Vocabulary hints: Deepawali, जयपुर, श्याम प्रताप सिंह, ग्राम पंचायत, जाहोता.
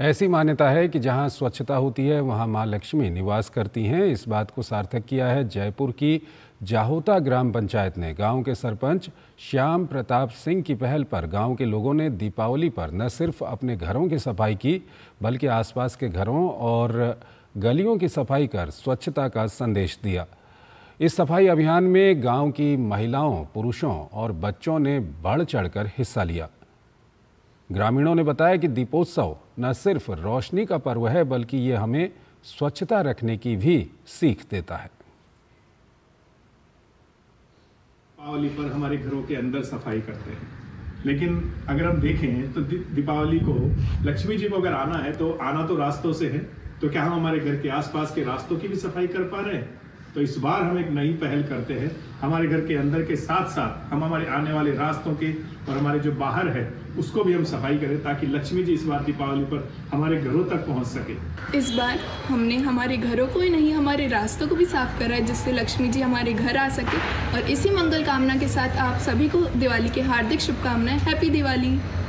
ऐसी मान्यता है कि जहां स्वच्छता होती है वहां मां लक्ष्मी निवास करती हैं। इस बात को सार्थक किया है जयपुर की जाहोता ग्राम पंचायत ने। गांव के सरपंच श्याम प्रताप सिंह की पहल पर गांव के लोगों ने दीपावली पर न सिर्फ अपने घरों की सफाई की बल्कि आसपास के घरों और गलियों की सफाई कर स्वच्छता का संदेश दिया। इस सफाई अभियान में गांव की महिलाओं, पुरुषों और बच्चों ने बढ़ चढ़कर हिस्सा लिया। ग्रामीणों ने बताया कि दीपोत्सव न सिर्फ रोशनी का पर्व है बल्कि ये हमें स्वच्छता रखने की भी सीख देता है। दीपावली पर हमारे घरों के अंदर सफाई करते हैं, लेकिन अगर हम देखें तो दीपावली को लक्ष्मी जी को अगर आना है तो आना तो रास्तों से है, तो क्या हम हमारे घर के आसपास के रास्तों की भी सफाई कर पा रहे हैं? तो इस बार हम एक नई पहल करते हैं। हमारे घर के अंदर के साथ साथ हम हमारे आने वाले रास्तों के और हमारे जो बाहर है उसको भी हम सफाई करें, ताकि लक्ष्मी जी इस बार दीपावली पर हमारे घरों तक पहुंच सके। इस बार हमने हमारे घरों को ही नहीं, हमारे रास्तों को भी साफ करा है, जिससे लक्ष्मी जी हमारे घर आ सके। और इसी मंगल कामना के साथ आप सभी को दिवाली की हार्दिक शुभकामनाएं। हैप्पी दिवाली।